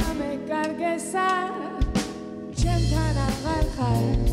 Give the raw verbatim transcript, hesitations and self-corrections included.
Dame carguesa, chentana al